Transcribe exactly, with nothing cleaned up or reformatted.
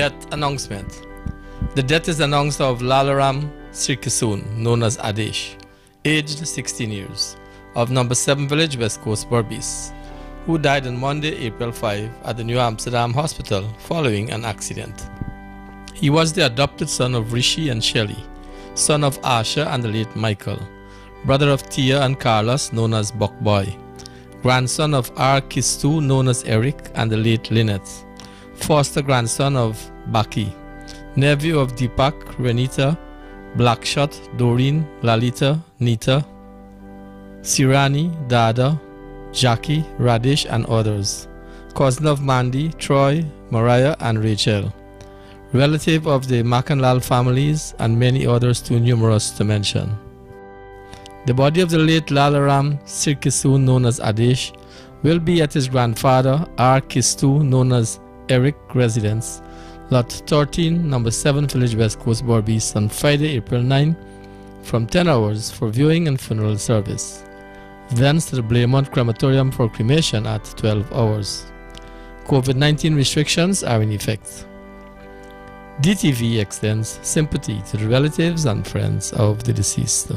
death announcement. The death is announced of Lalaram Sirkissoon, known as Adesh, aged sixteen years, of number seven village, West Coast, Berbice, who died on Monday, April fifth, at the New Amsterdam hospital following an accident. He was the adopted son of Rishi and Shelley, son of Asha and the late Michael, brother of Tia and Carlos, known as Buck Boy, grandson of R. Kistu, known as Eric, and the late Lynette, foster grandson of Baki, nephew of Deepak, Renita, Blackshot, Doreen, Lalita, Nita, Sirani, Dada, Jackie, Radish, and others, cousin of Mandy, Troy, Mariah, and Rachel, relative of the Makanlal families, and many others too numerous to mention. The body of the late Lalaram Sirkissoon, known as Adesh, will be at his grandfather R. Kistu, known as Eric, residence, Lot thirteen, number seven, Village West Coast, Berbice, on Friday, April ninth, from ten hours for viewing and funeral service. Thence to the Blaymont crematorium for cremation at twelve hours. COVID nineteen restrictions are in effect. D T V extends sympathy to the relatives and friends of the deceased.